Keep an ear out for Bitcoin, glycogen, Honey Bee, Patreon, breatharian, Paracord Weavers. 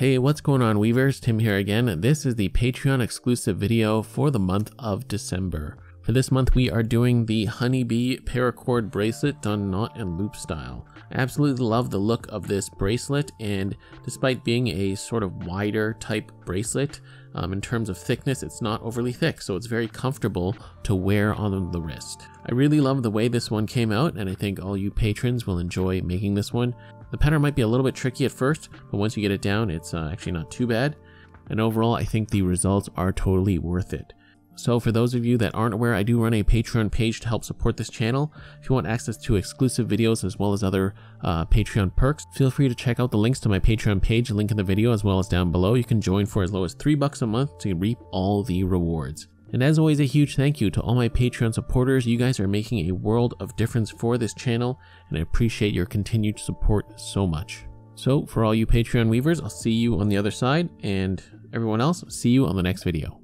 Hey, what's going on, Weavers? Tim here again. This is the Patreon exclusive video for the month of December. For this month, we are doing the Honey Bee paracord bracelet done knot and loop style. I absolutely love the look of this bracelet, and despite being a sort of wider type bracelet, in terms of thickness, it's not overly thick, so it's very comfortable to wear on the wrist. I really love the way this one came out, and I think all you patrons will enjoy making this one. The pattern might be a little bit tricky at first, but once you get it down, it's actually not too bad. And overall, I think the results are totally worth it. So for those of you that aren't aware, I do run a Patreon page to help support this channel. If you want access to exclusive videos as well as other Patreon perks, feel free to check out the links to my Patreon page, link in the video as well as down below. You can join for as low as $3 a month to reap all the rewards. And as always, a huge thank you to all my Patreon supporters. You guys are making a world of difference for this channel, and I appreciate your continued support so much. So for all you Patreon weavers, I'll see you on the other side, and everyone else, see you on the next video.